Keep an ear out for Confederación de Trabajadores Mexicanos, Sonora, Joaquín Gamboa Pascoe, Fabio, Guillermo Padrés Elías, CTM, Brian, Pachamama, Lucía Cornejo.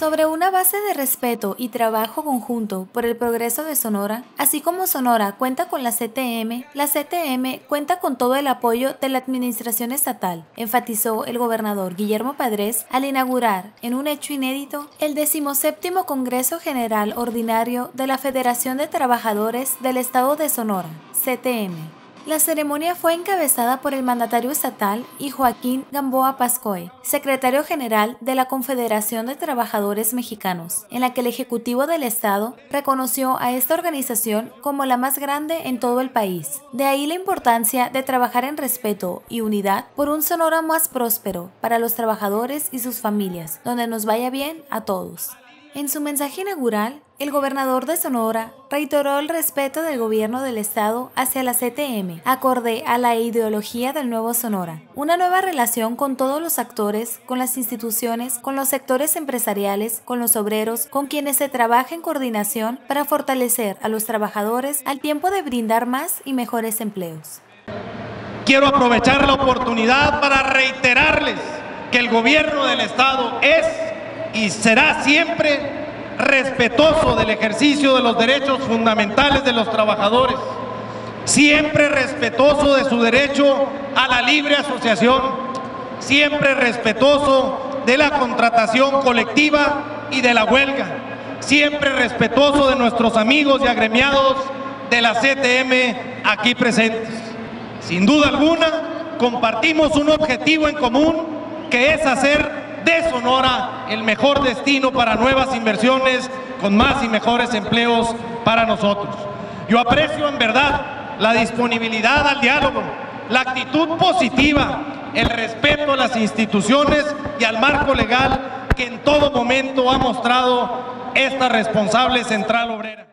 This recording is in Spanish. Sobre una base de respeto y trabajo conjunto por el progreso de Sonora, así como Sonora cuenta con la CTM cuenta con todo el apoyo de la administración estatal, enfatizó el gobernador Guillermo Padrés al inaugurar, en un hecho inédito, el 17º Congreso General Ordinario de la Confederación de Trabajadores del Estado de Sonora, CTM. La ceremonia fue encabezada por el mandatario estatal y Joaquín Gamboa Pascoe, secretario general de la Confederación de Trabajadores Mexicanos, en la que el Ejecutivo del Estado reconoció a esta organización como la más grande en todo el país. De ahí la importancia de trabajar en respeto y unidad por un Sonora más próspero para los trabajadores y sus familias, donde nos vaya bien a todos. En su mensaje inaugural, el gobernador de Sonora reiteró el respeto del gobierno del estado hacia la CTM, acorde a la ideología del nuevo Sonora. Una nueva relación con todos los actores, con las instituciones, con los sectores empresariales, con los obreros, con quienes se trabaja en coordinación para fortalecer a los trabajadores al tiempo de brindar más y mejores empleos. Quiero aprovechar la oportunidad para reiterarles que el gobierno del estado es y será siempre respetuoso del ejercicio de los derechos fundamentales de los trabajadores, siempre respetuoso de su derecho a la libre asociación, siempre respetuoso de la contratación colectiva y de la huelga, siempre respetuoso de nuestros amigos y agremiados de la CTM aquí presentes. Sin duda alguna, compartimos un objetivo en común, que es hacer de Sonora el mejor destino para nuevas inversiones, con más y mejores empleos para nosotros. Yo aprecio en verdad la disponibilidad al diálogo, la actitud positiva, el respeto a las instituciones y al marco legal que en todo momento ha mostrado esta responsable central obrera.